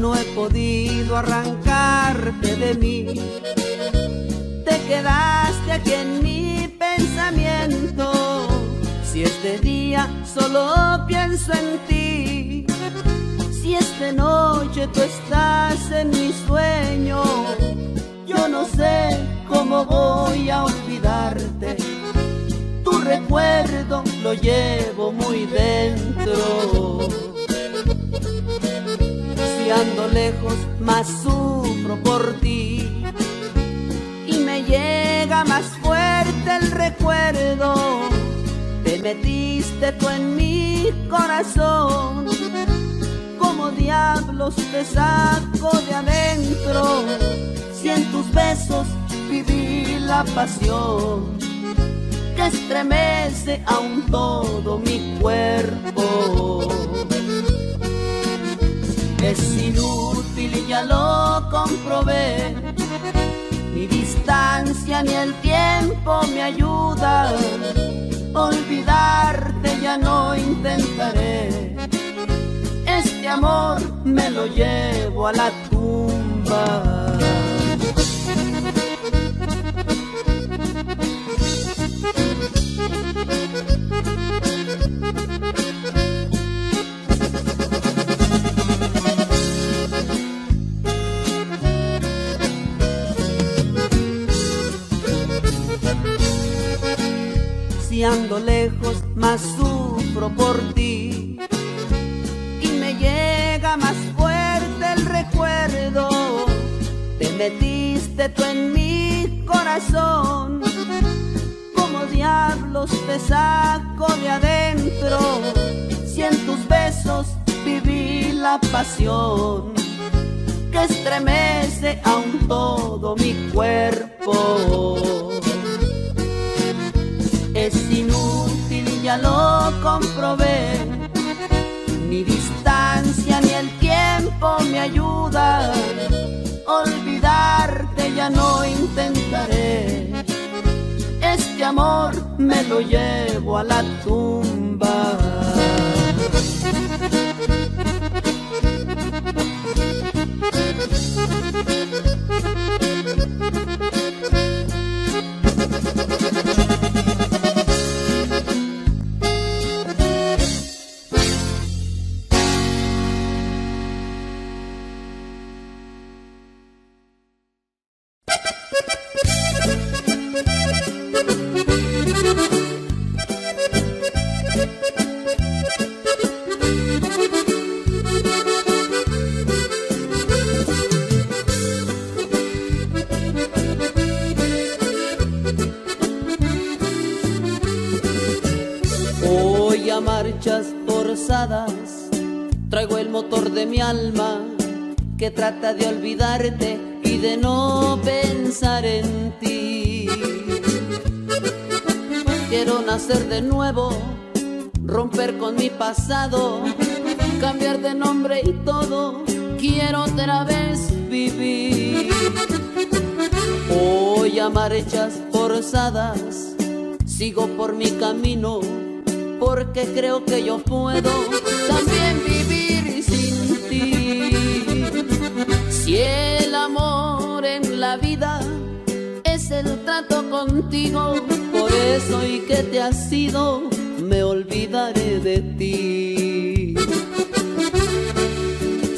No he podido arrancarte de mí, te quedaste aquí en mi pensamiento. Si este día solo pienso en ti, si esta noche tú estás en mi sueño, yo no sé cómo voy a olvidarte. Tu recuerdo lo llevo muy dentro. Si ando lejos, más sufro por ti, y me llega más fuerte el recuerdo. Te metiste tú en mi corazón, como diablos te saco de adentro. Si en tus besos viví la pasión que estremece aún todo mi cuerpo. Es inútil y ya lo comprobé, ni distancia ni el tiempo me ayuda. Olvidarte ya no intentaré, este amor me lo llevo a la tumba. Si ando lejos, más sufro por ti, y me llega más fuerte el recuerdo. Te metiste tú en mi corazón, como diablos te saco de adentro. Si en tus besos viví la pasión que estremece aún todo mi cuerpo. Es inútil, ya lo comprobé, ni distancia ni el tiempo me ayuda. Olvidarte ya no intentaré, este amor me lo llevo a la tumba. Hoy a marchas forzadas traigo el motor de mi alma, que trata de olvidarte y de no pensar en ti. Quiero nacer de nuevo, romper con mi pasado, cambiar de nombre y todo, quiero otra vez vivir. Hoy a marchas forzadas sigo por mi camino, porque creo que yo puedo también vivir sin ti. Si el amor en la vida es el trato contigo, por eso y que te has ido, me olvidaré de ti.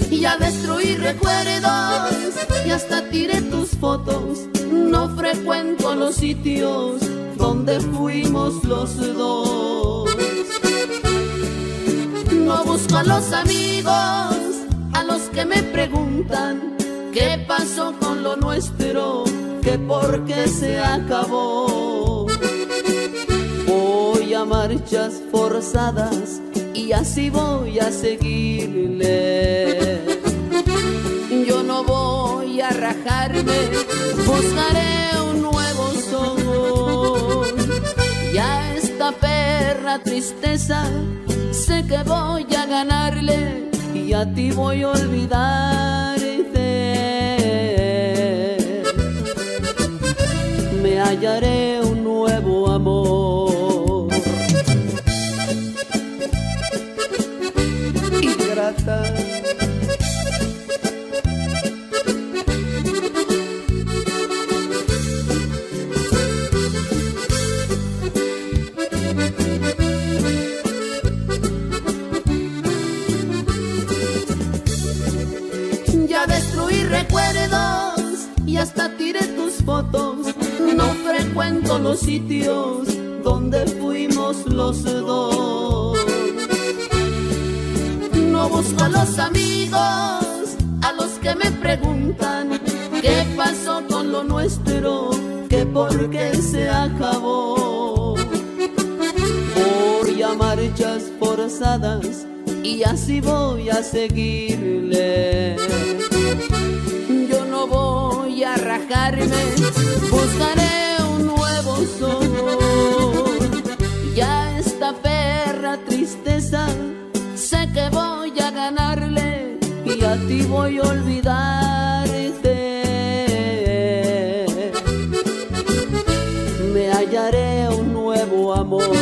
Ya destruí recuerdos y hasta tiré tus fotos. No frecuento los sitios donde fuimos los dos. No busco a los amigos a los que me preguntan qué pasó con lo nuestro, que por qué se acabó. Voy a marchas forzadas y así voy a seguirle. Yo no voy a rajarme, buscaré un nuevo sol. Ya esta perra tierra tristeza, sé que voy a ganarle y a ti voy a olvidarte. Me hallaré un nuevo amor. Ingrata, recuerdos y hasta tiré tus fotos. No frecuento los sitios donde fuimos los dos. No busco a los amigos a los que me preguntan qué pasó con lo nuestro, que por qué se acabó. Voy a marchas forzadas y así voy a seguirle. Voy a rajarme, buscaré un nuevo sol. Ya esta perra tristeza, sé que voy a ganarle y a ti voy a olvidarte. Me hallaré un nuevo amor.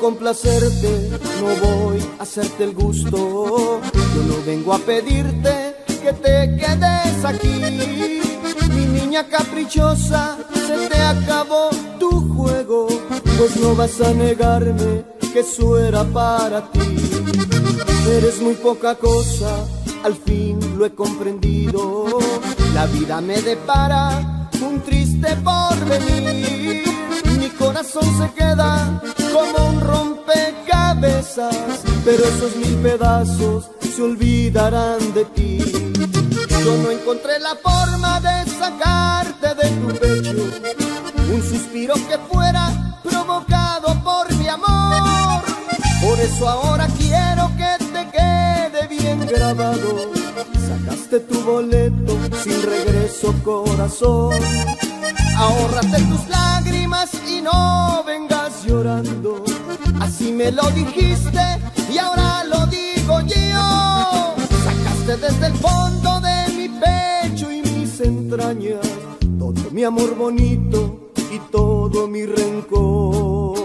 Complacerte, no voy a hacerte el gusto. Yo no vengo a pedirte que te quedes aquí. Mi niña caprichosa, se te acabó tu juego, pues no vas a negarme que eso era para ti. Eres muy poca cosa, al fin lo he comprendido. La vida me depara un triste porvenir. Mi corazón se queda como un rompecabezas, pero esos mil pedazos se olvidarán de ti. Yo no encontré la forma de sacarte de tu pecho un suspiro que fuera provocado por mi amor. Por eso ahora quiero que te quede bien grabado. Sacaste tu boleto sin regreso, corazón. Ahórrate tus lágrimas y no vengas llorando. Así me lo dijiste y ahora lo digo yo. Sacaste desde el fondo de mi pecho y mis entrañas todo mi amor bonito y todo mi rencor.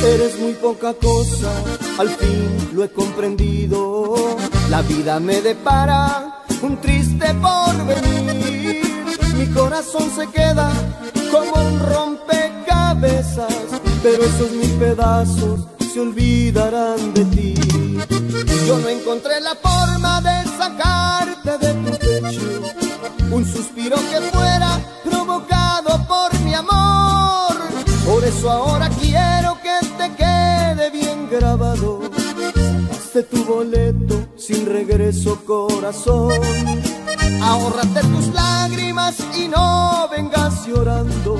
Eres muy poca cosa, al fin lo he comprendido. La vida me depara un triste porvenir. Mi corazón se queda como un rompecabezas, pero esos mis pedazos se olvidarán de ti. Yo no encontré la forma de sacarte de tu pecho un suspiro que fuera provocado por mi amor. Por eso ahora quiero que te quede bien grabado. Sacaste tu boleto sin regreso, corazón. Ahórrate tus lágrimas y no vengas llorando.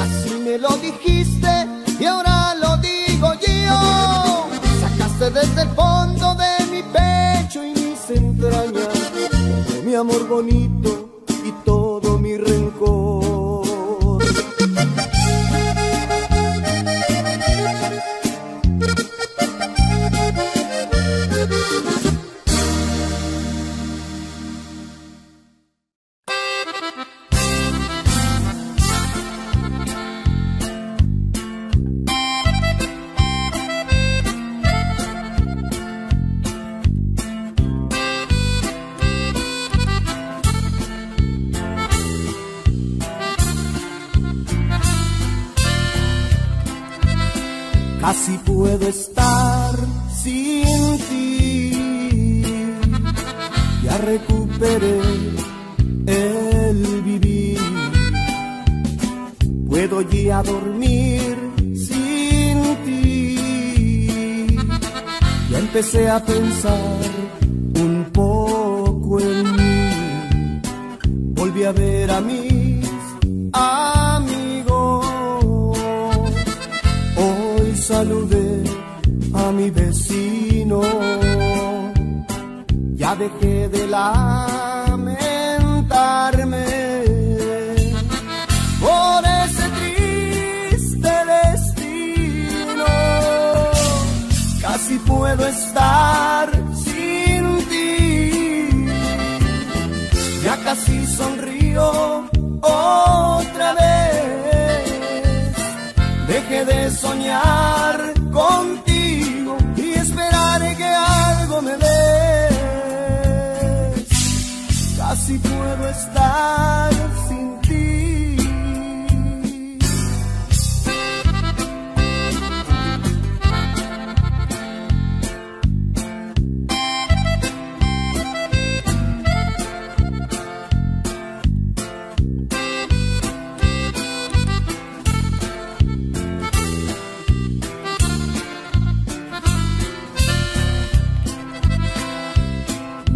Así me lo dijiste y ahora lo digo yo. Sacaste desde el fondo de mi pecho y mis entrañas todo mi amor bonito y todo mi rencor. así puedo estar sin ti. Ya recuperé el vivir, puedo ya dormir sin ti. Ya empecé a pensar un poco en mí, volví a ver a mis amigos. Hoy saludé a mi vecino, ya dejé de lamentarme por ese triste destino. Casi puedo estar sin ti, ya casi sonrío otra vez. Dejé de soñar contigo y esperaré que algo me dé. Casi puedo estar sin ti.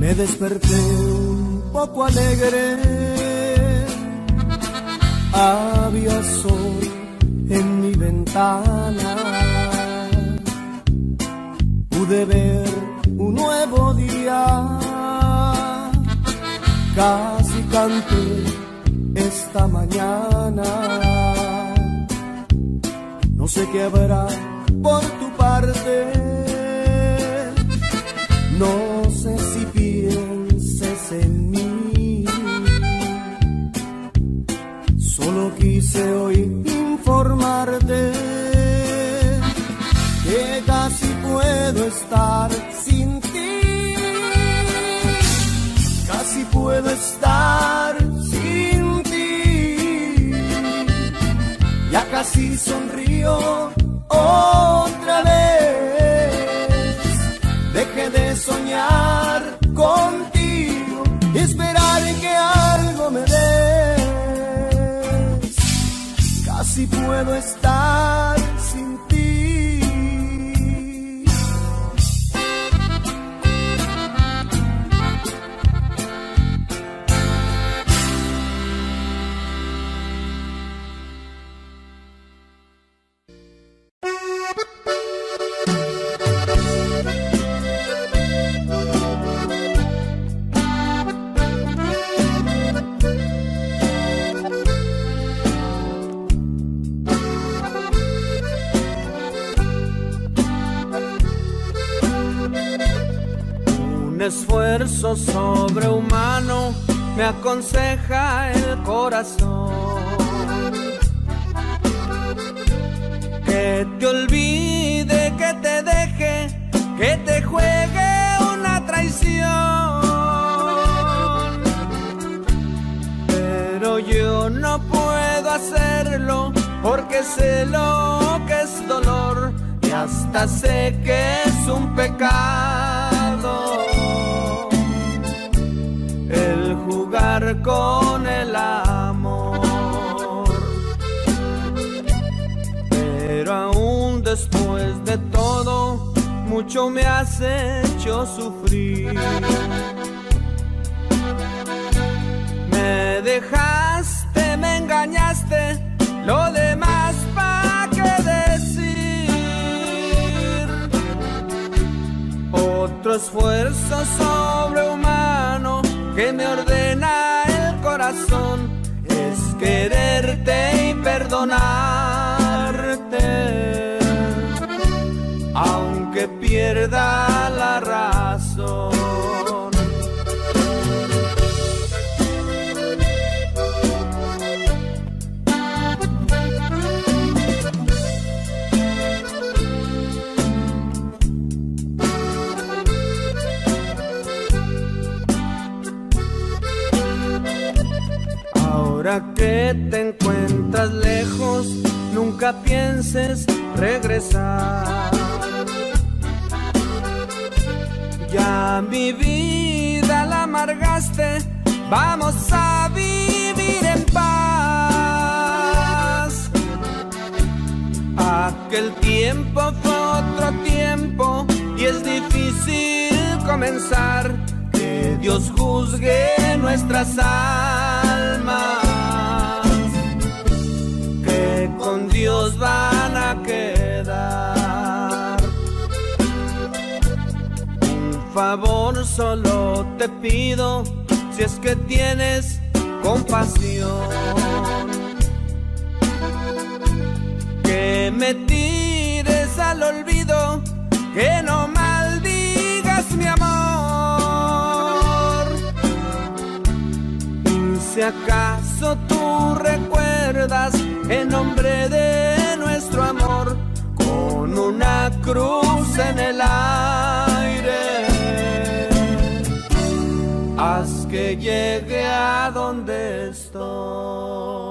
Me desperté poco alegre, había sol en mi ventana, pude ver un nuevo día, casi canté esta mañana. No sé qué habrá por tu parte, no sé si pienses en mí. Solo quise hoy informarte que casi puedo estar sin ti. Casi puedo estar sin ti, ya casi sonrío otra vez. Dejé de soñar contigo y esperar en que algo me dé. Casi puedo estar sin ti. Esfuerzo sobrehumano me aconseja el corazón que te olvide, que te deje, que te juegue una traición. Pero yo no puedo hacerlo porque sé lo que es dolor y hasta sé que es un pecado el jugar con el amor. Pero aún después de todo, mucho me has hecho sufrir. Me dejaste, me engañaste, lo demás pa' qué decir. Otro esfuerzo sobrehumano que me ordena el corazón es quererte y perdonarte, aunque pierda la razón. Ahora que te encuentras lejos, nunca nunca pienses regresar. Ya mi vida la amargaste, vamos a vivir en paz. Aquel tiempo fue otro tiempo y es difícil comenzar. Que Dios juzgue nuestras almas, que con Dios van a quedar. Por favor, solo te pido, si es que tienes compasión, que me tires al olvido, que no maldigas mi amor. Y si acaso tú recuerdas en nombre de nuestro amor, con una cruz en el aire, haz que llegue a donde estoy.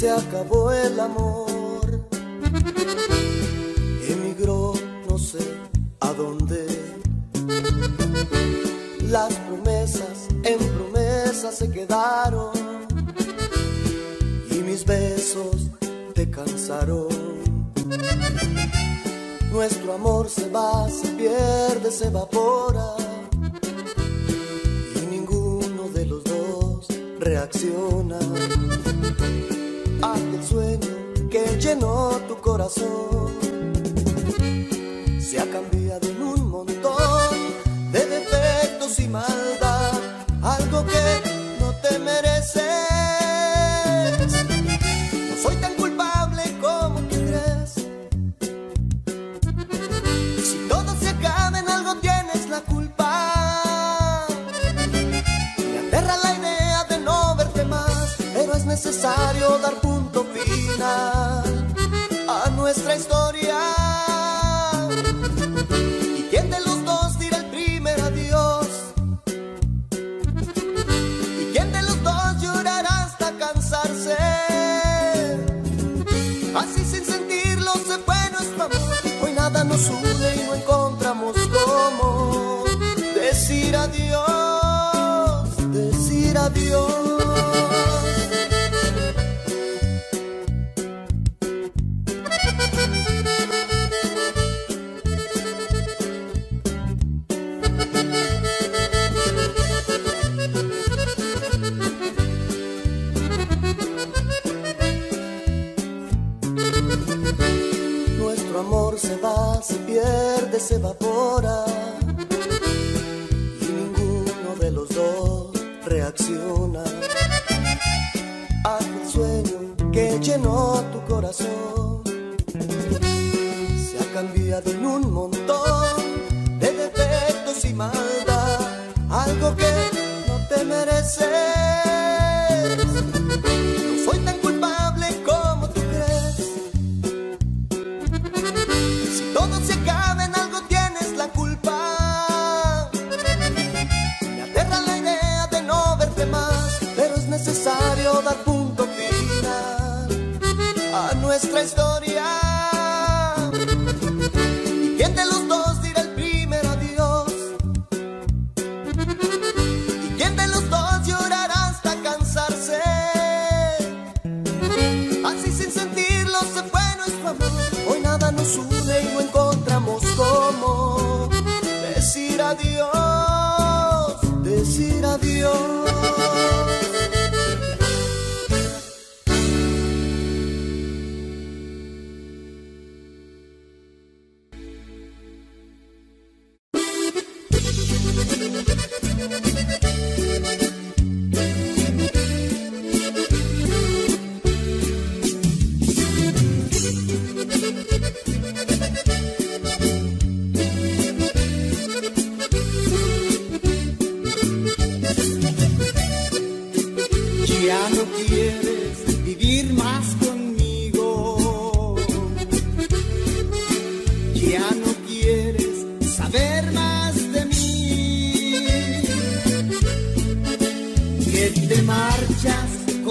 Se acabó el amor, emigró no sé a dónde. Las promesas en promesas se quedaron y mis besos te cansaron. Nuestro amor se va, se pierde, se evapora y ninguno de los dos reacciona. Aquel sueño que llenó tu corazón se ha cambiado en un montón de defectos y maldad, algo que no te mereces. No soy tan culpable como tú crees. Si todo se acaba, en algo tienes la culpa. Me aterra la idea de no verte más, pero es necesario dar a nuestra historia. ¿Y quién de los dos dirá el primer adiós? ¿Y quién de los dos llorará hasta cansarse? Así sin sentirlo se fue nuestro amor. Hoy nada nos une y no encontramos cómo decir adiós, decir adiós. Se evapora y ninguno de los dos reacciona. Aquel sueño que llenó tu corazón se ha cambiado en un montón de defectos y maldad, algo que no te mereces. No soy tan culpable como tú crees. Si todo se acaba, en algo tienes la culpa. Me aterra la idea de no verte más, pero es necesario dar punto final a nuestra historia. ¿Y quién de los dos dirá el primer adiós? ¿Y quién de los dos llorará hasta cansarse? Así sin sentirlo se fue nuestro amor. Hoy nada nos une y no encontramos cómo decir adiós, decir adiós.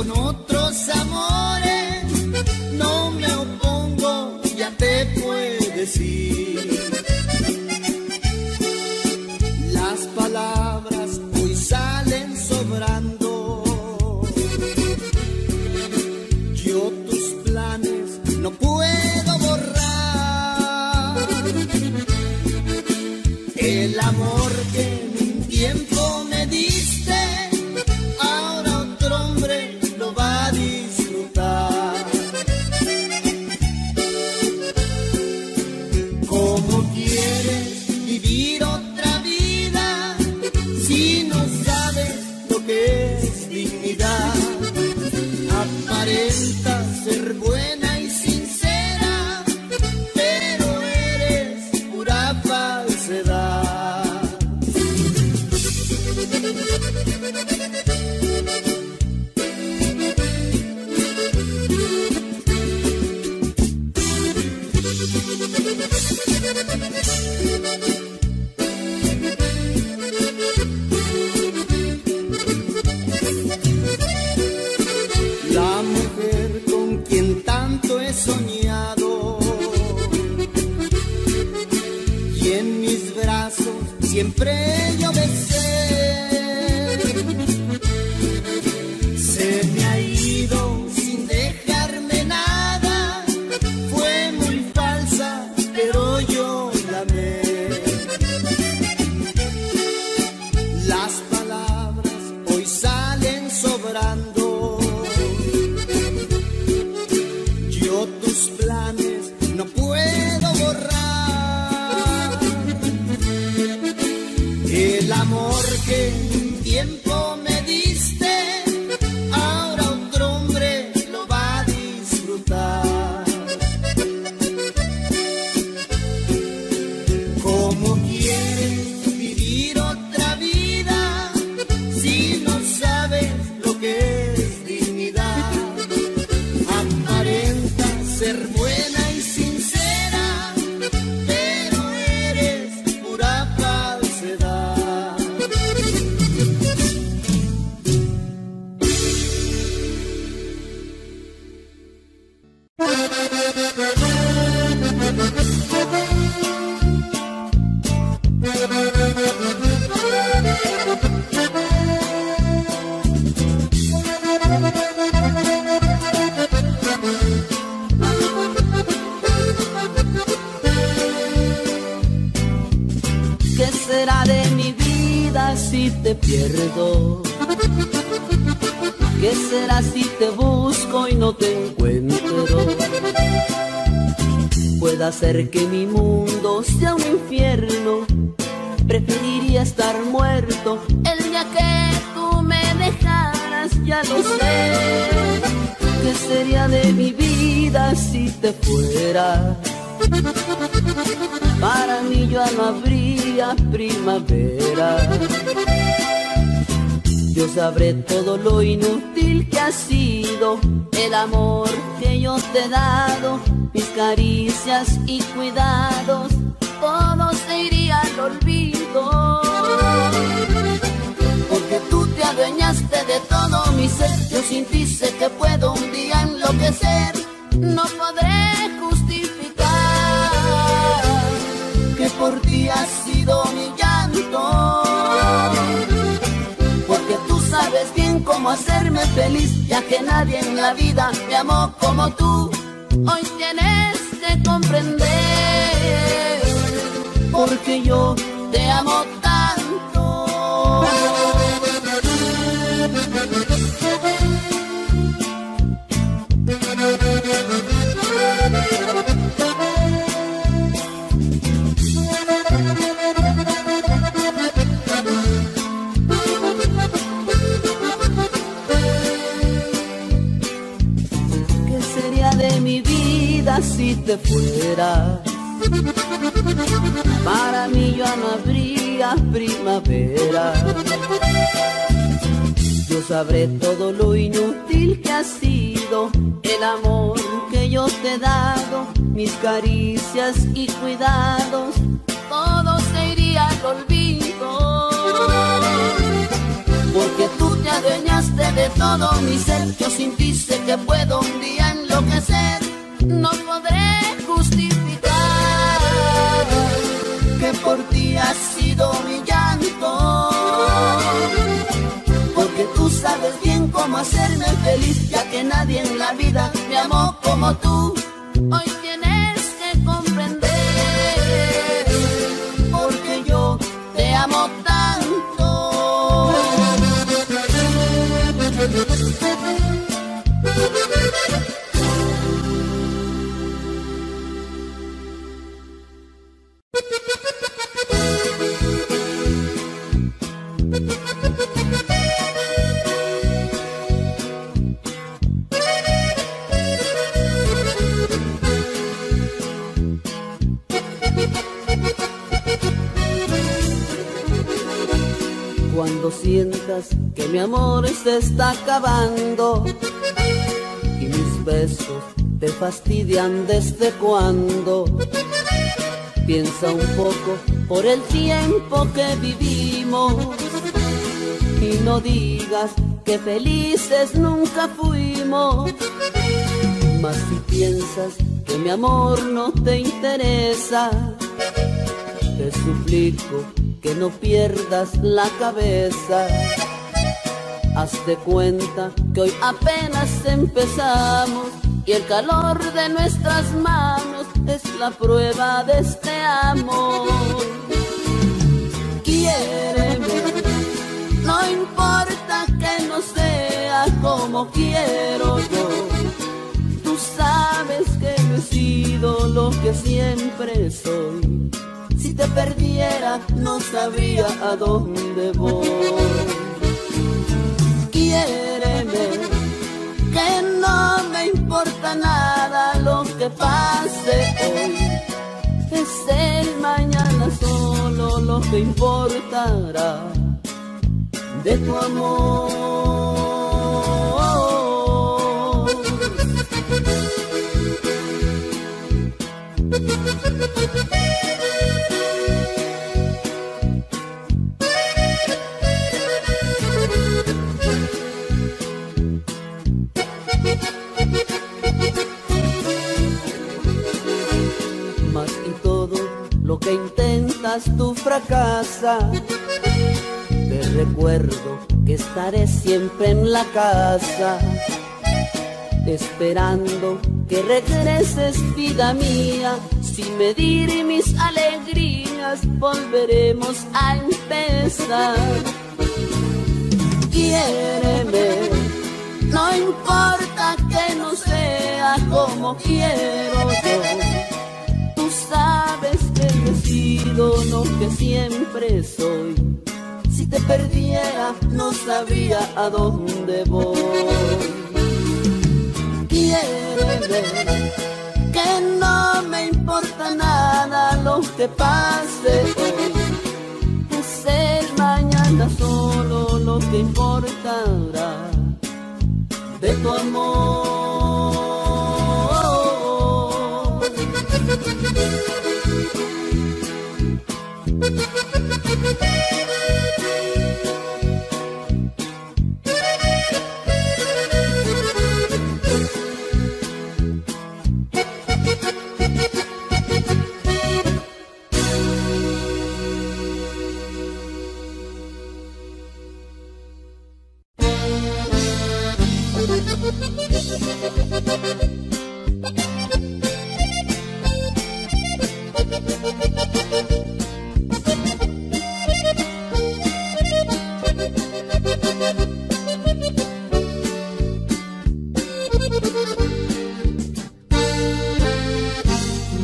con otros amores no me opongo, ya te puedes ir. Las palabras hoy salen sobrando, yo tus planes no puedo borrar. El amor que en un tiempo me diste, ahora otro hombre lo va a disfrutar. ¿Cómo quieres vivir otra vida si no sabes lo que es dignidad? Aparenta ser buena y sincera, pero eres pura falsedad. La mujer con quien tanto he soñado y en mis brazos siempre yo besé, se me ha ido sin dejarme nada. Fue muy falsa, pero yo la amé. Las palabras hoy salen sobrando, tus planes no puedo borrar. El amor que en un tiempo me diste, ahora otro hombre lo va a disfrutar. ¿Cómo quieres vivir otra vida si no sabes lo que es dignidad? Ser buena y sincera, pero eres pura falsedad. Si te pierdo, ¿qué será si te busco y no te encuentro? Puede ser que mi mundo sea un infierno, preferiría estar muerto el día que tú me dejaras, ya lo sé. ¿Qué sería de mi vida si te fueras? Para mí ya no habría primavera. Yo sabré todo lo inútil que ha sido el amor que yo te he dado. Mis caricias y cuidados, todo se iría al olvido. Porque tú te adueñaste de todo mi ser, yo sin ti sé que puedo un día enloquecer. No podré por ti ha sido mi llanto, porque tú sabes bien cómo hacerme feliz, ya que nadie en la vida me amó como tú. Hoy tienes que comprender, porque yo te amo tanto. Si te fueras, para mí ya no habría primavera. Yo sabré todo lo inútil que ha sido el amor que yo te he dado. Mis caricias y cuidados, todo se iría al olvido. Porque tú te adueñaste de todo mi ser. Yo sin ti sé que puedo un día enloquecer. No podré justificar que por ti ha sido mi llanto, porque tú sabes bien cómo hacerme feliz, ya que nadie en la vida me amó como tú. Hoy tienes que comprender, porque yo te amo tanto. Cuando sientas que mi amor se está acabando y mis besos te fastidian desde cuando, piensa un poco por el tiempo que vivimos y no digas que felices nunca fuimos. Mas si piensas que mi amor no te interesa, te suplico que no pierdas la cabeza. Haz de cuenta que hoy apenas empezamos y el calor de nuestras manos es la prueba de este amor. Quiéreme, no importa que no sea como quiero yo. Tú sabes que yo he sido lo que siempre soy. Si te perdiera, no sabría a dónde voy. Quiéreme, que no me importa nada lo que pase hoy. Es el mañana solo lo que importará de tu amor. Mas y todo lo que intentas tú fracasa. Te recuerdo que estaré siempre en la casa, esperando que regreses, vida mía. Sin medir mis alegrías, volveremos a empezar. Quiéreme, no importa que no sea como quiero yo. Tú sabes que yo he sido lo que siempre soy. Si te perdiera, no sabría a dónde voy. Quiéreme, que no me importa nada lo que pase hoy. Es el mañana solo lo que importará de tu amor.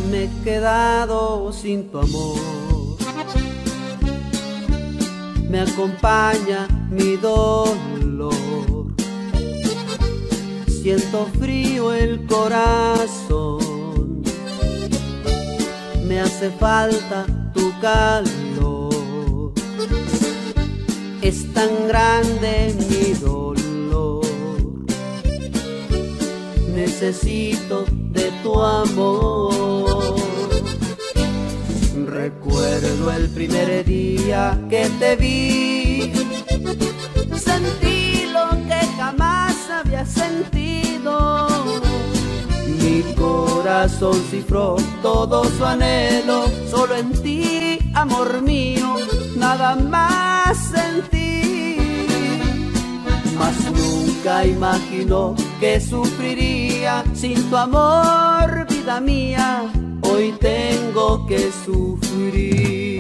Me he quedado sin tu amor, me acompaña mi dolor. Siento frío el corazón, me hace falta tu calor. Es tan grande mi dolor, necesito de tu amor. Recuerdo el primer día que te vi, sentí sentido. Mi corazón cifró todo su anhelo, solo en ti, amor mío, nada más en ti. Mas nunca imaginó que sufriría sin tu amor, vida mía, hoy tengo que sufrir.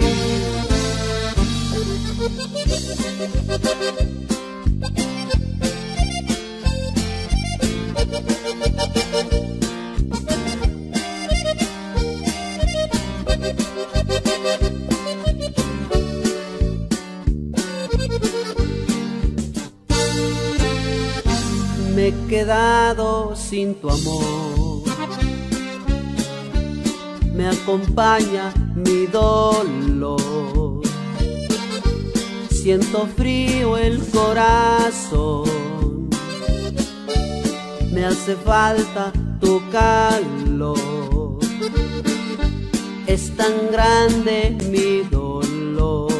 Me he quedado sin tu amor, me acompaña mi dolor, siento frío el corazón, me hace falta tu calor, es tan grande mi dolor,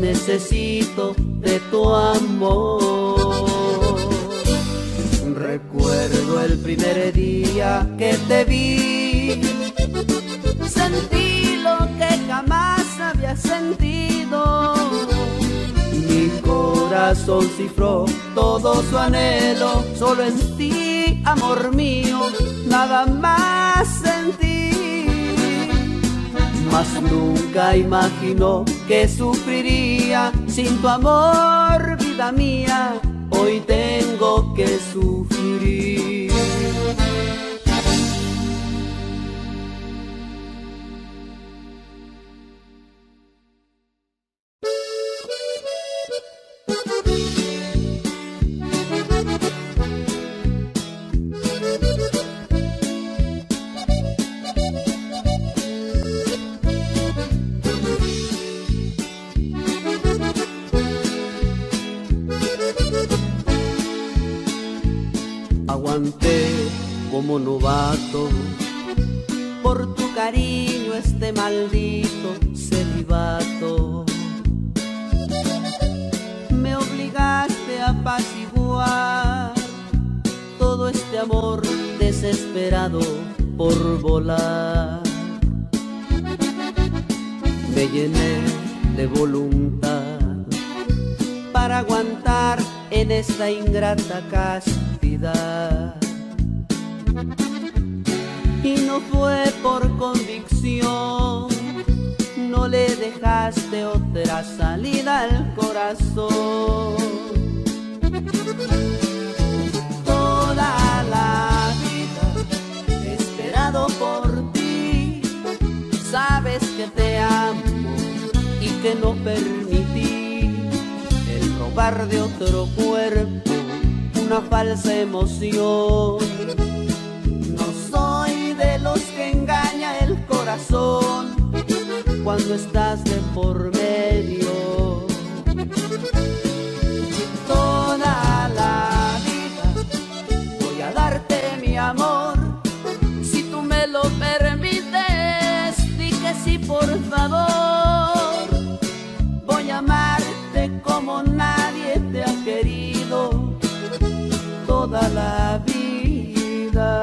necesito de tu amor. Recuerdo el primer día que te vi, sentí lo que jamás había sentido. Mi corazón cifró todo su anhelo, solo en ti, amor mío, nada más en ti. Mas nunca imaginó que sufriría sin tu amor, vida mía, hoy tengo que sufrir. Como novato, por tu cariño este maldito celibato, me obligaste a apaciguar todo este amor desesperado por volar. Me llené de voluntad para aguantar en esta ingrata castidad. Y no fue por convicción, no le dejaste otra salida al corazón. Toda la vida he esperado por ti, sabes que te amo y que no permití el robar de otro cuerpo una falsa emoción. Los que engaña el corazón cuando estás de por medio. Toda la vida voy a darte mi amor, si tú me lo permites, di que sí por favor. Voy a amarte como nadie te ha querido toda la vida.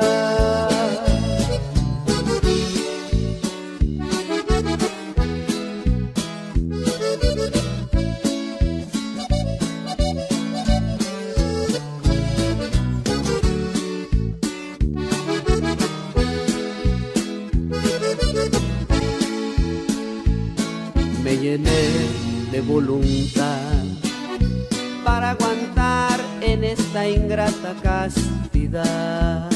De voluntad para aguantar en esta ingrata castidad,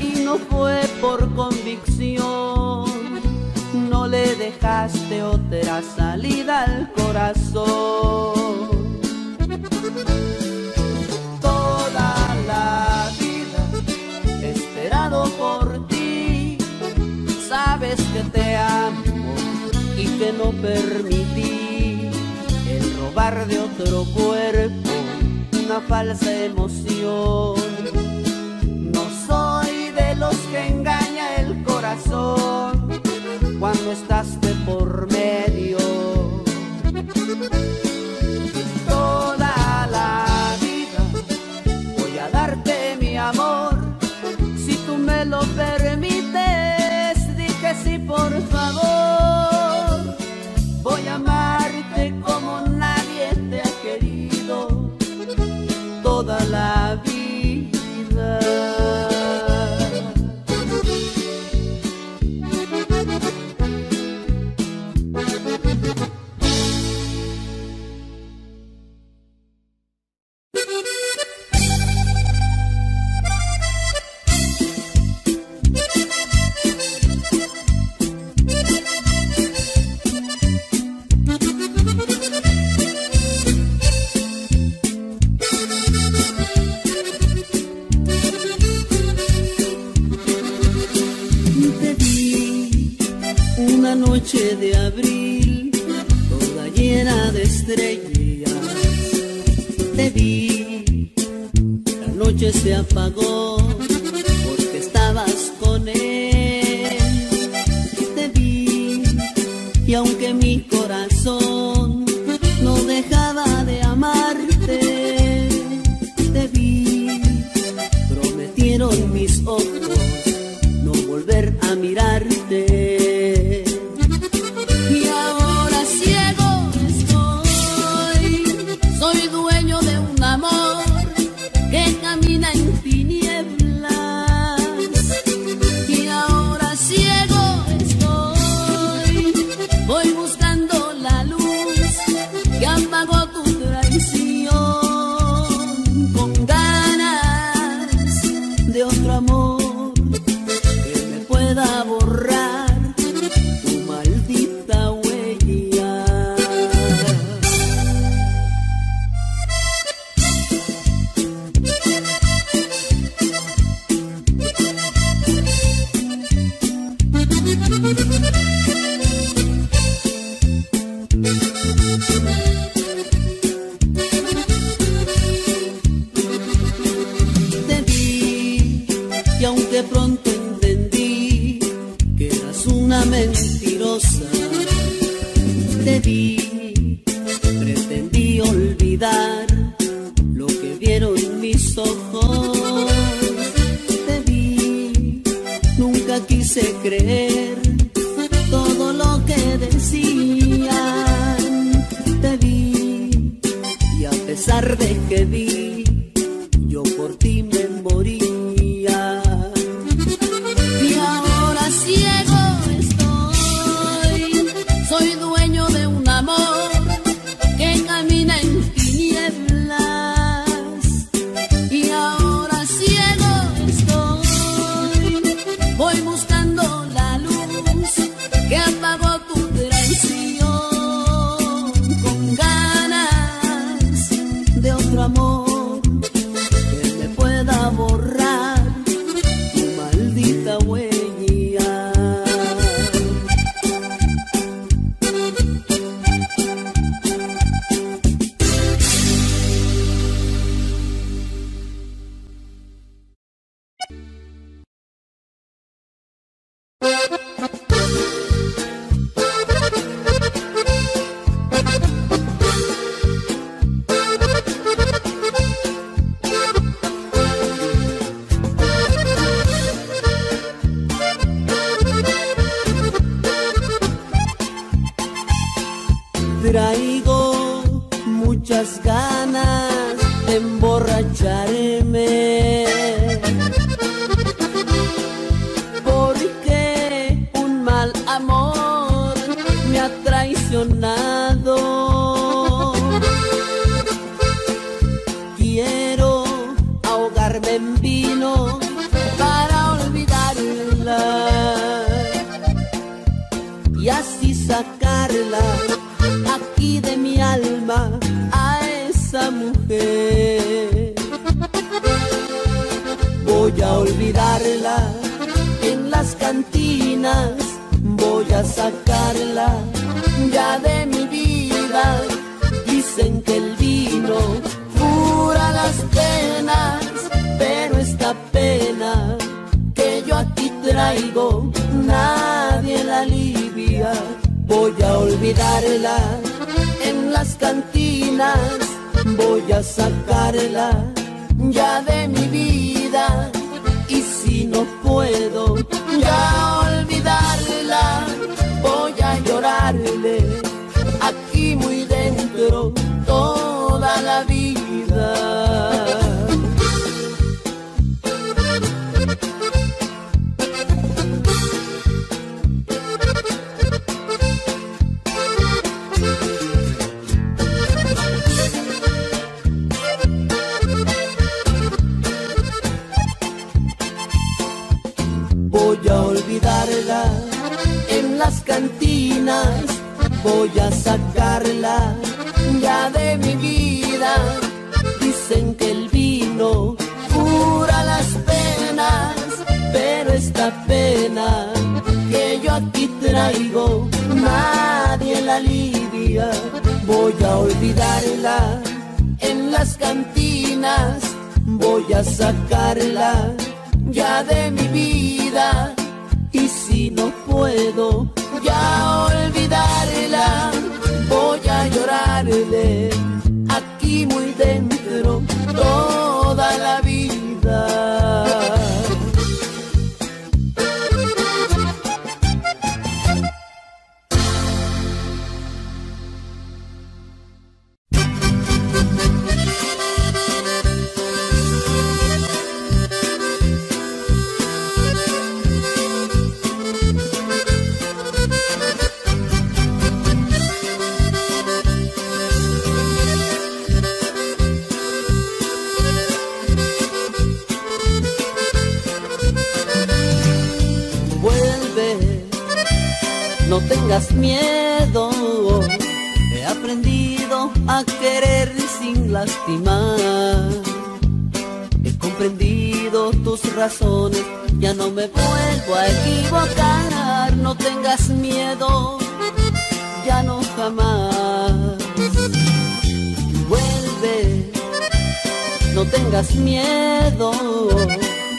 y no fue por convicción, no le dejaste otra salida al corazón. Toda la vida he esperado por ti, sabes que te amo y que no permití el robar de otro cuerpo una falsa emoción. No soy de los que engaña el corazón cuando estás de por medio. Todo una noche de abril, toda llena de estrellas, te vi. La noche se apagó porque estabas con él. Te vi, y aunque mi corazón no dejaba de amarte, te vi. Prometieron mis ojos no volver a mirarte. aquí traigo, nadie la alivia. Voy a olvidarla en las cantinas, voy a sacarla ya de mi vida. Y si no puedo ya olvidarla, voy a llorarle aquí muy dentro toda la vida. No tengas miedo, he aprendido a querer sin lastimar. He comprendido tus razones, ya no me vuelvo a equivocar. No tengas miedo, ya no jamás. Vuelve, no tengas miedo,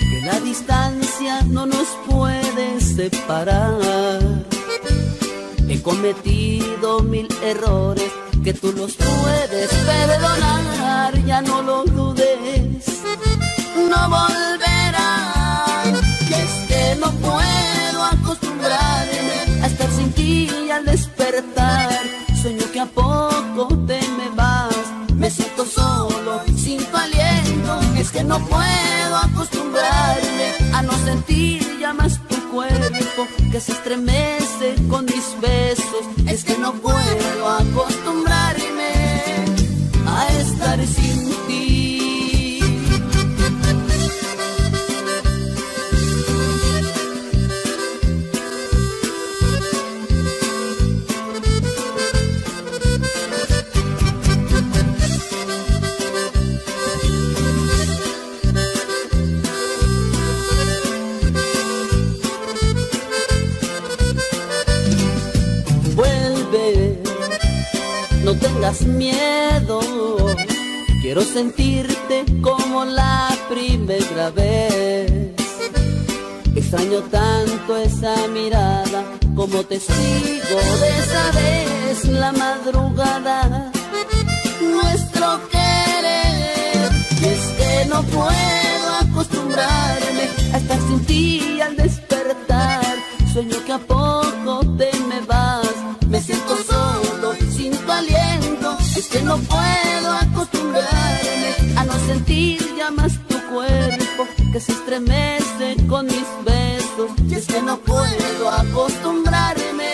que la distancia no nos puede separar. He cometido 1000 errores que tú los puedes perdonar. Ya no lo dudes, no volverá. Y es que no puedo acostumbrarme a estar sin ti y al despertar sueño que a poco te me vas. Me siento solo, sin tu aliento. Es que no puedo acostumbrarme a no sentir ya más tu cuerpo que se estremece con mis besos. Es que no puedo acostumbrarme a estar sin ti. No tengas miedo, quiero sentirte como la primera vez. Extraño tanto esa mirada como testigo de esa vez. La madrugada, nuestro querer. Y es que no puedo acostumbrarme a estar sin ti y al despertar sueño que a poco te me vas. Me siento solo, sin tu aliento. Es que no puedo acostumbrarme a no sentir ya más tu cuerpo que se estremece con mis besos. Y es que no puedo acostumbrarme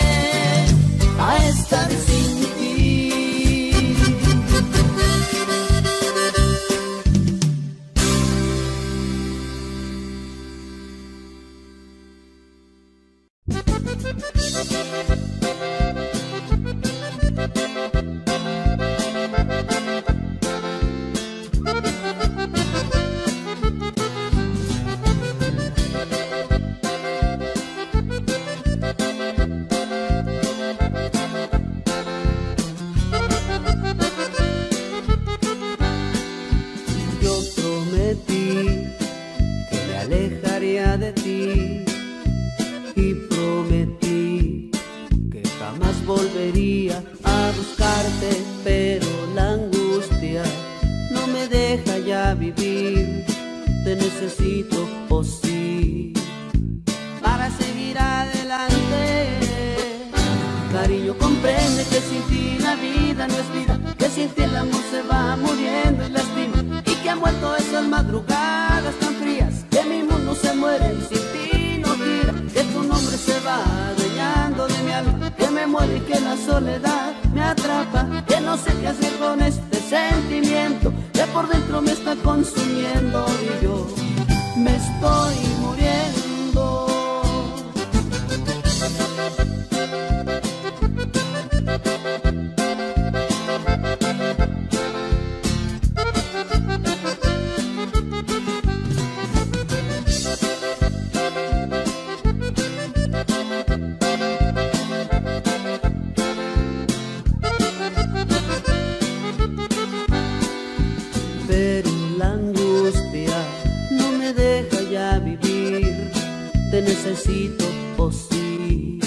a estar sin ti. Yo prometí que me alejaría de ti y prometí que jamás volvería a buscarte, pero la angustia no me deja ya vivir. Te necesito, oh sí, para seguir adelante. Cariño, comprende que sin ti la vida no es vida, que sin ti el amor se va muriendo y lastima, y que han vuelto esas madrugadas tan frías, que mi mundo se muere y sin ti no gira, que tu nombre se va adueñando de mi alma, que me muero y que la soledad me atrapa, que no sé qué hacer con este sentimiento que por dentro me está consumiendo y yo me estoy muriendo. necesito, oh sí,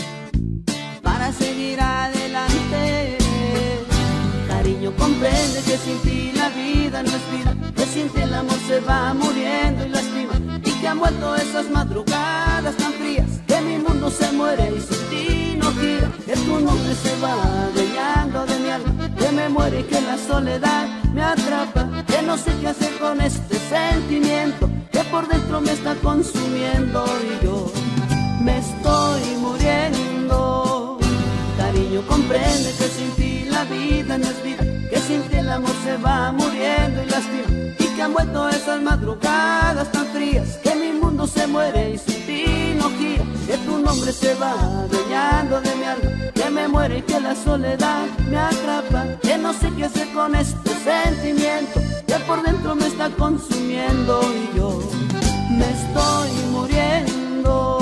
para seguir adelante. Cariño, comprende que sin ti la vida no es vida, que sin ti el amor se va muriendo y lastima, y que han vuelto esas madrugadas tan frías, que mi mundo se muere y sin ti no gira, que tu nombre se va adueñando de mi alma, que me muere y que la soledad me atrapa, que no sé qué hacer con este sentimiento que por dentro me está consumiendo y yo me estoy muriendo. Cariño, comprende que sin ti la vida no es vida, que sin ti el amor se va muriendo y lastima, y que han vuelto esas madrugadas tan frías, que mi mundo se muere y sin ti no gira, que tu nombre se va adueñando de mi alma, que me muere y que la soledad me atrapa, que no sé qué hacer con este sentimiento que por dentro me está consumiendo y yo me estoy muriendo.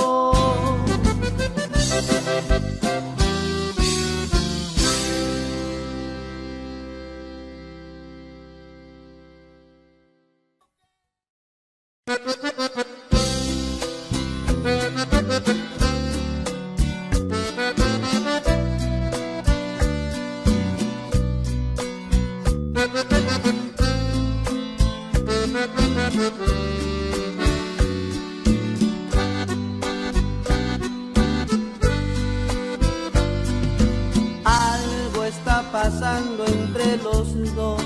Algo está pasando entre los dos.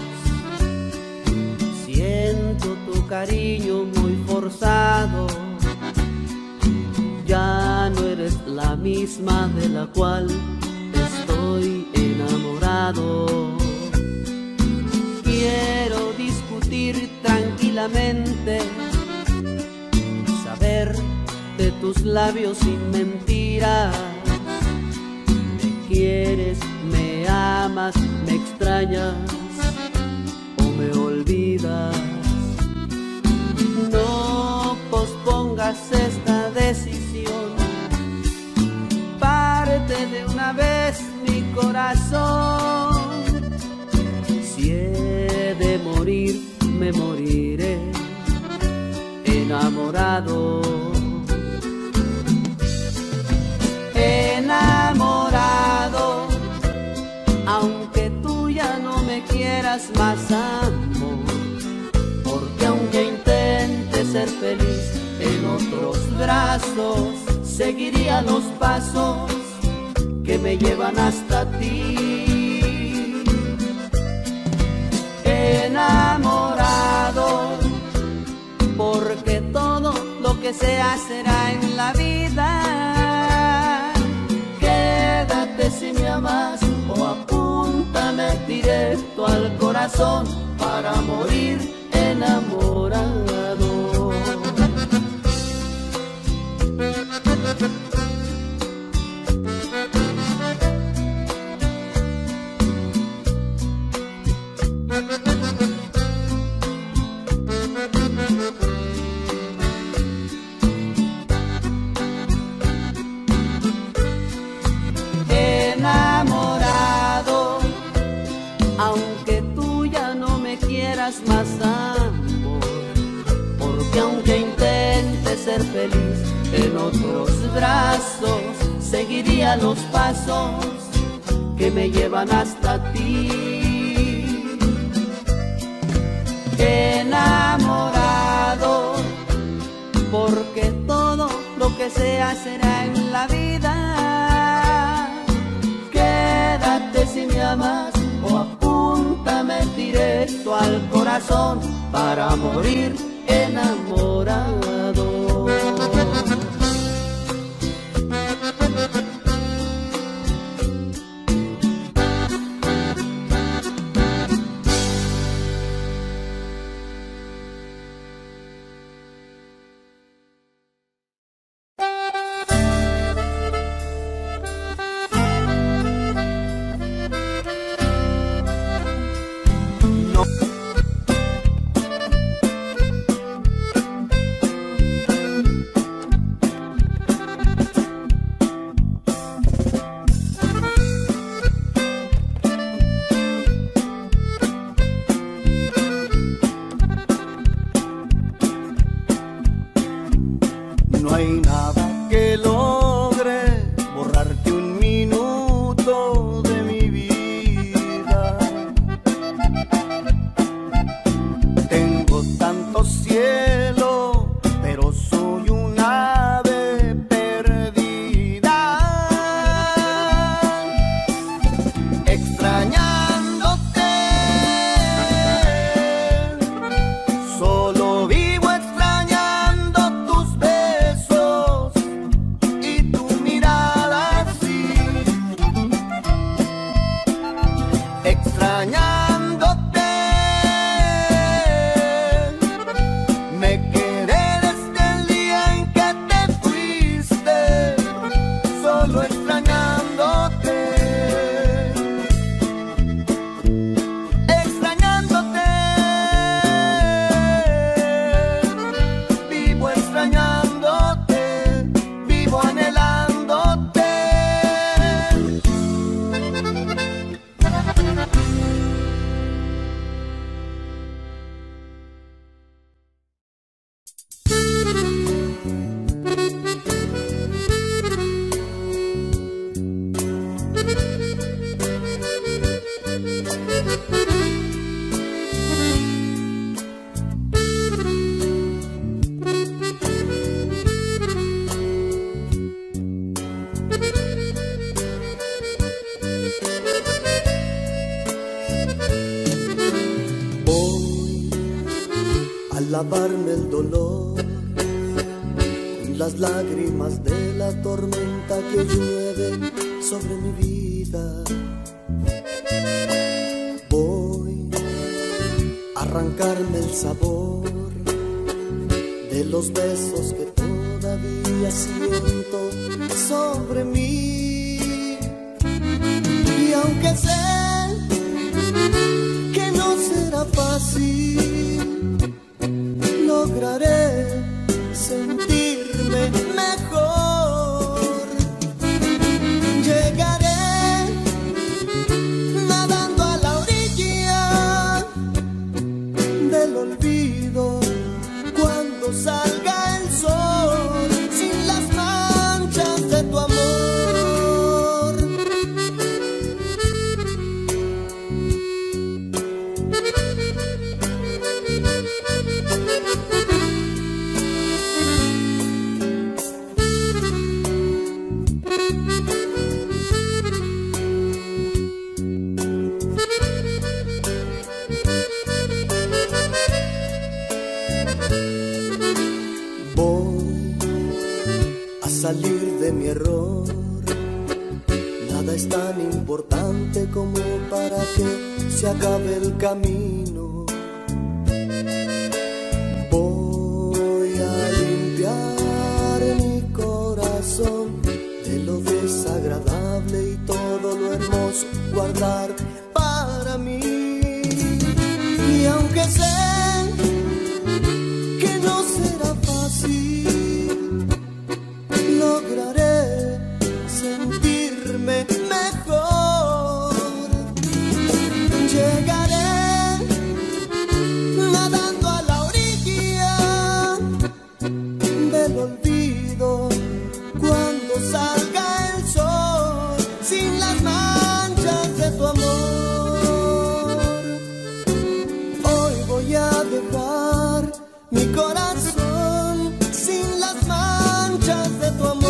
Siento tu cariño muy forzado. Ya no eres la misma de la cual estoy enamorado. Quiero discutir tranquilamente, saber de tus labios sin mentiras. Me quieres, me amas, me extrañas o me olvidas. No pospongas esta decisión, parte de una vez mi corazón. Si he de morir, me moriré enamorado. Enamorado, aunque tú ya no me quieras más, amor, porque aunque intente ser feliz en otros brazos, seguiría los pasos que me llevan hasta ti. Enamorado, porque todo lo que sea será en la vida. Quédate si me amas o apúntame directo al corazón para morir enamorado. Enamorado, aunque tú ya no me quieras más, amor, porque aunque intente ser feliz en otros brazos, seguiría los pasos que me llevan hasta ti. Enamorado, porque todo lo que sea será en la vida. Quédate si me amas o apúntame directo al corazón para morir enamorado. lavarme el dolor con las lágrimas de la tormenta que llueve sobre mi vida. Voy a arrancarme el sabor de los besos que todavía siento sobre mí. Y aunque sé que no será fácil, lograré sentirme mejor. Llegaré nadando a la orilla del olvido cuando salga el sol, sin las manchas de tu amor. Salir de mi error, nada es tan importante como para que se acabe el camino. Voy a limpiar mi corazón de lo desagradable y todo lo hermoso guardar para mí. Y aunque sé que no será fácil, lograré sentirme mejor. Llegaré nadando a la orilla del olvido cuando salga el sol, sin las manchas de tu amor. Hoy voy a dejar mi corazón sin las manchas de tu amor.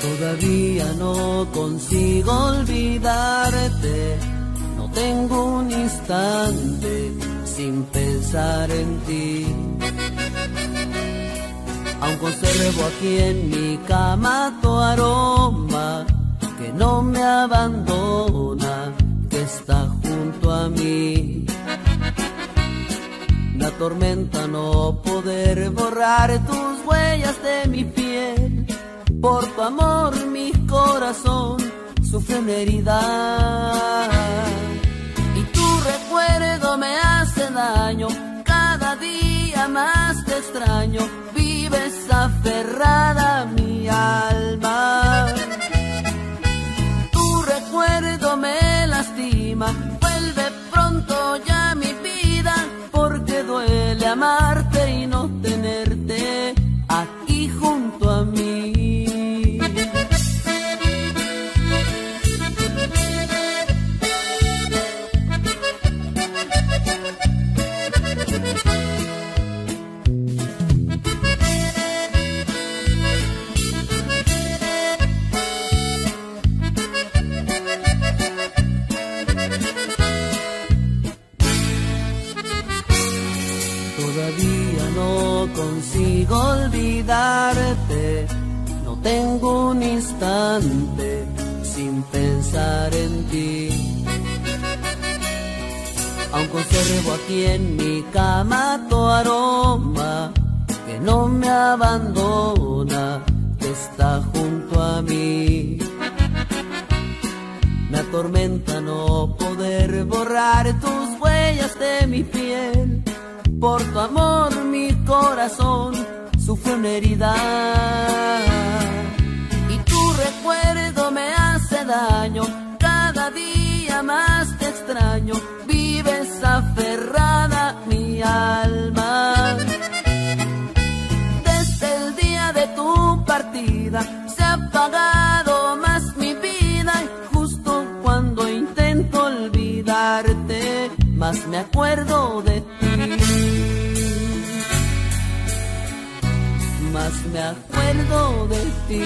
Todavía no consigo olvidarte, no tengo un instante sin pensar en ti. Aún conservo aquí en mi cama tu aroma, que no me abandona, que está junto a mí. Me atormenta no poder borrar tus huellas de mi piel. Por tu amor mi corazón sufre una herida y tu recuerdo me hace daño. Cada día más te extraño, vives aferrada a mi alma. Tu recuerdo me lastima, vuelve pronto ya mi vida, porque duele amarte y no tenerte aquí junto a mí. Consigo olvidarte, no tengo un instante sin pensar en ti. Aún conservo aquí en mi cama tu aroma, que no me abandona, que está junto a mí. Me atormenta no poder borrar tus huellas de mi piel. Por tu amor mi corazón sufre una herida y tu recuerdo me hace daño. Cada día más te extraño, vives aferrada a mi alma. Desde el día de tu partida se ha apagado más mi vida, y justo cuando intento olvidarte, más me acuerdo de ti. Más me acuerdo de ti.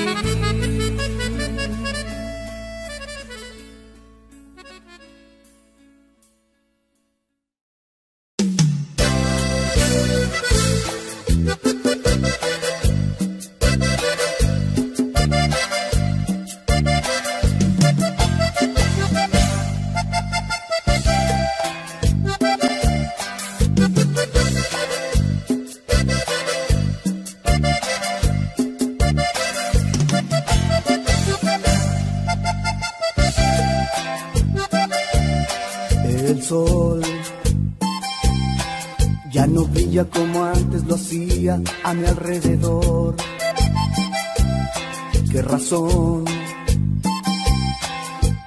Como antes lo hacía a mi alrededor. ¿Qué razón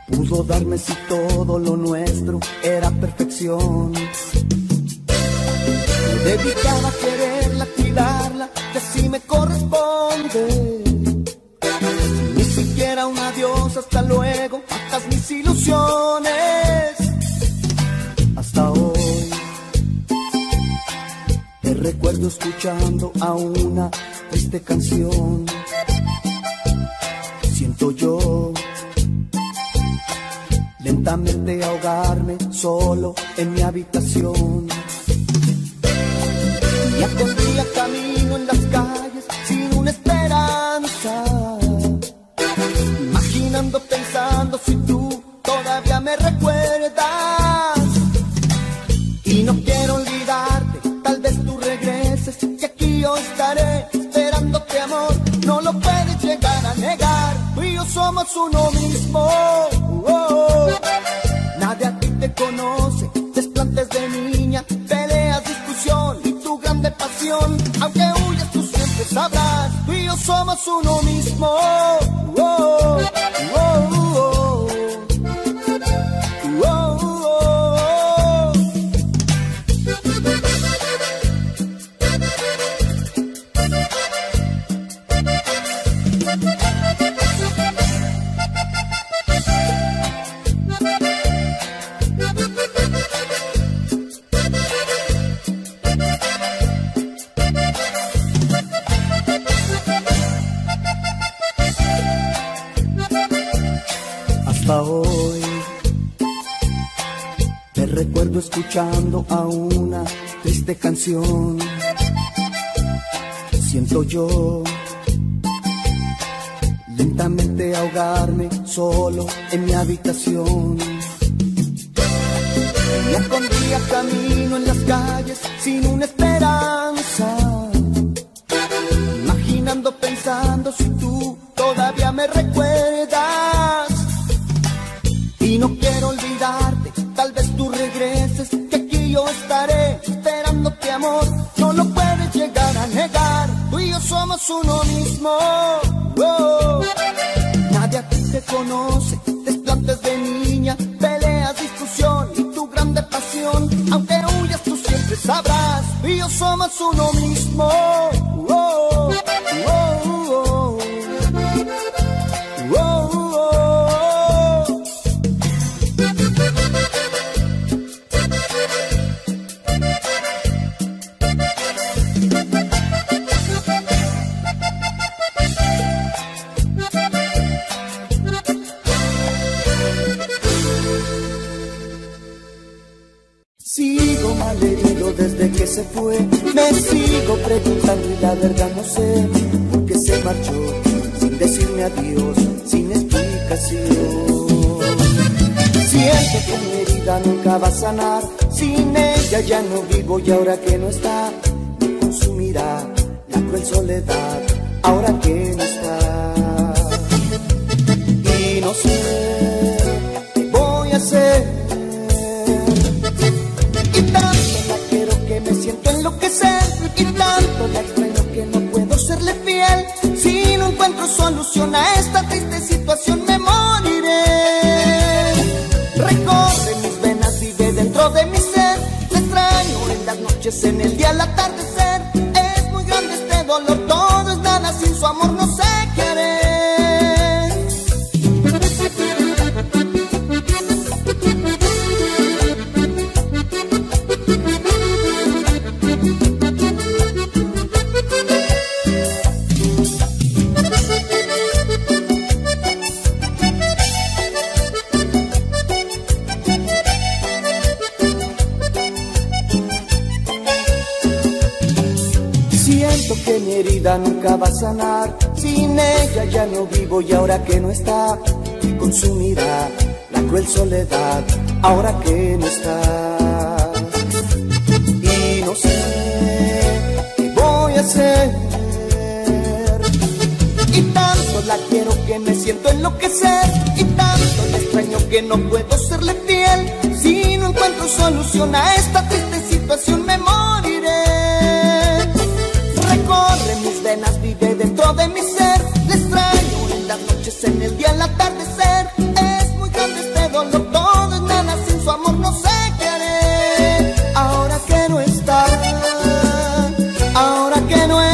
pudo darme si todo lo nuestro era perfección? Me dedicaba a quererla, cuidarla, que así me corresponde. Ni siquiera un adiós, hasta luego, matas mis ilusiones. Hasta hoy recuerdo escuchando a una triste canción. Siento yo lentamente ahogarme solo en mi habitación. Día con día camino en las calles sin una esperanza, imaginando, pensando si tú todavía me recuerdas. Y no quiero olvidarte, tal vez tú regreses, que aquí yo estaré esperándote, amor. No lo puedes llegar a negar, tú y yo somos uno mismo. Nadie a ti te conoce, desplantes de niña, peleas, discusión y tu grande pasión. Aunque huyas tú siempre sabrás, tú y yo somos uno mismo. Escuchando a una triste canción, siento yo lentamente ahogarme solo en mi habitación. Día con día camino en las calles sin una esperanza, imaginando, pensando si tú todavía me recuerdas. Y no quiero olvidarte, tal vez tú regreses, que aquí yo estaré esperándote, amor. No lo puedes llegar a negar, tú y yo somos uno mismo. Nadie a ti te conoce, desplantes de niña, peleas, discusión y tu grande pasión. Aunque huyas tú siempre sabrás, tú y yo somos uno mismo. Desde que se fue, me sigo preguntando y la verdad no sé por qué se marchó, sin decirme adiós, sin explicación. Siento que mi herida nunca va a sanar, sin ella ya no vivo y ahora que no está, me consumirá la cruel soledad, ahora que no está. Y no sé qué voy a hacer. Me siento enloquecer y tanto la extraño que no puedo. solución a esta triste situación me moriré. Recorre mis venas, vive dentro de mi ser. Te extraño en las noches, en el día, al atardecer. Es muy grande este dolor, todo es nada sin su amor, no sé qué haré. Nunca va a sanar, sin ella ya no vivo y ahora que no está, consumirá la cruel soledad, ahora que no está. Y no sé qué voy a hacer, y tanto la quiero que me siento enloquecer, y tanto la extraño que no puedo serle fiel. Si no encuentro solución a esta triste situación me moriré. Recorre mis venas, vive dentro de mi ser. Le extraño en las noches, en el día, al atardecer. Es muy grande este dolor, todo es nada sin su amor, no sé qué haré. Ahora que no está, ahora que no está.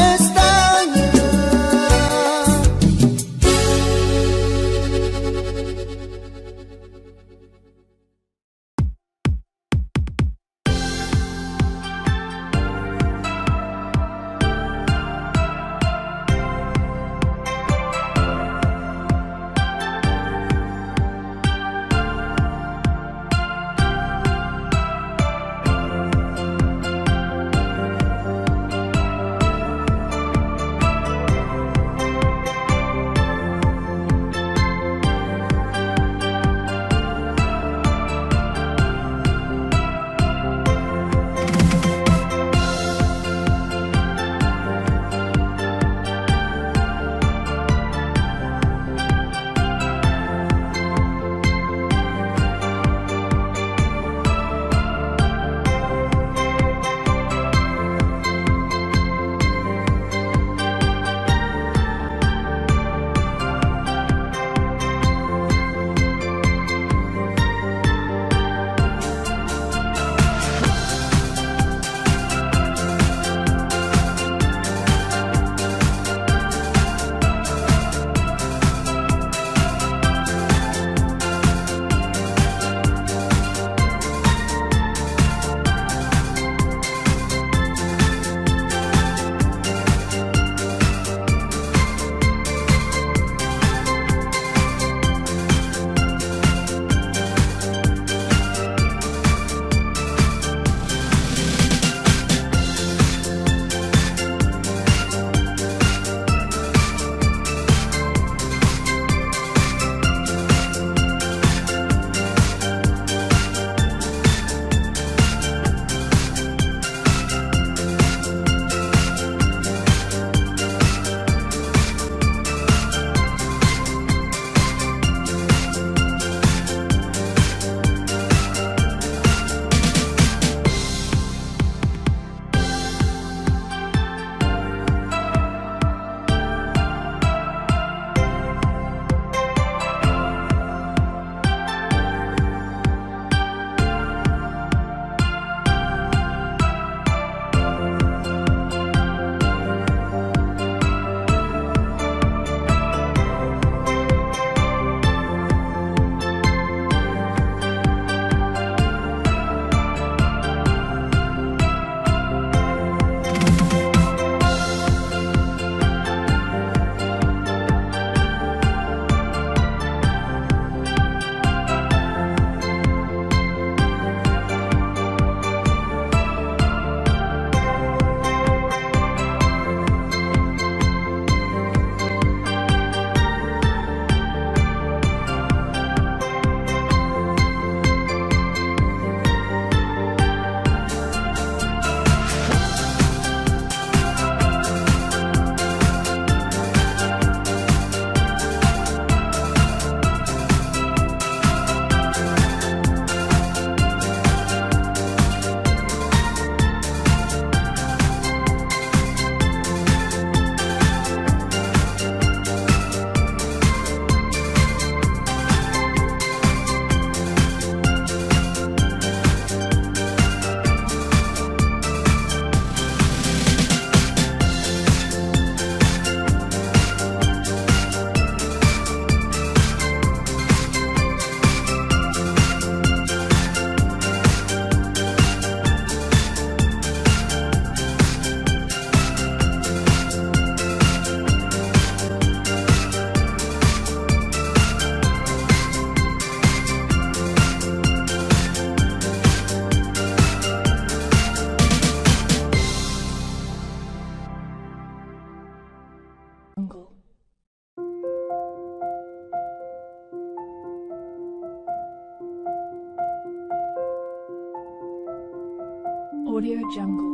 Audio Jungle.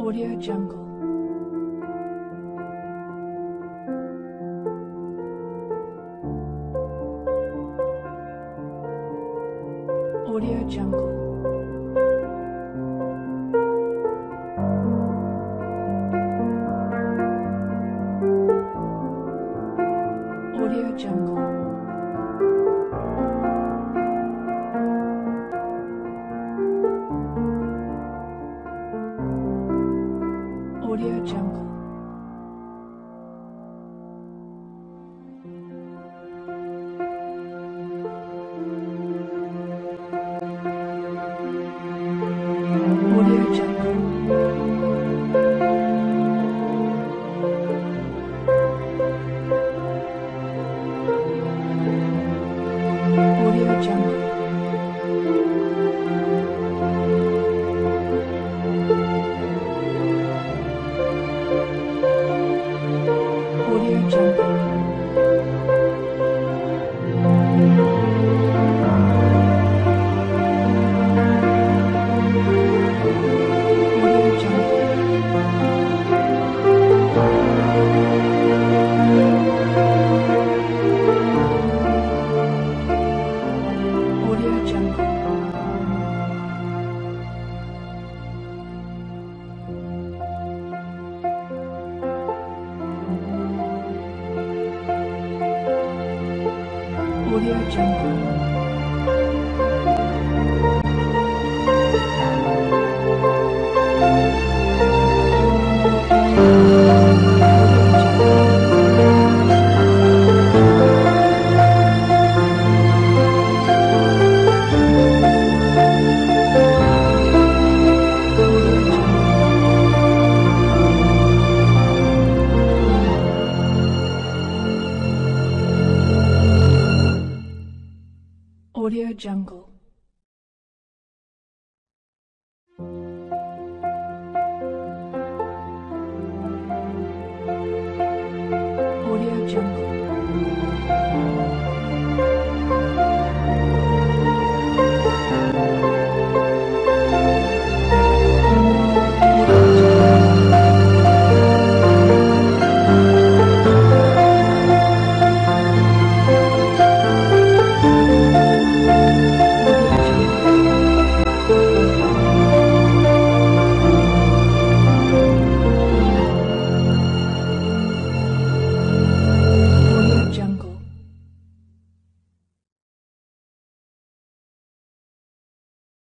Audio Jungle. Audio Jungle. Audio Jungle. Audio Jungle. Audio Jungle. Jungle. Audio Jungle. Audio Jungle. Audio Jungle. Audio Jungle.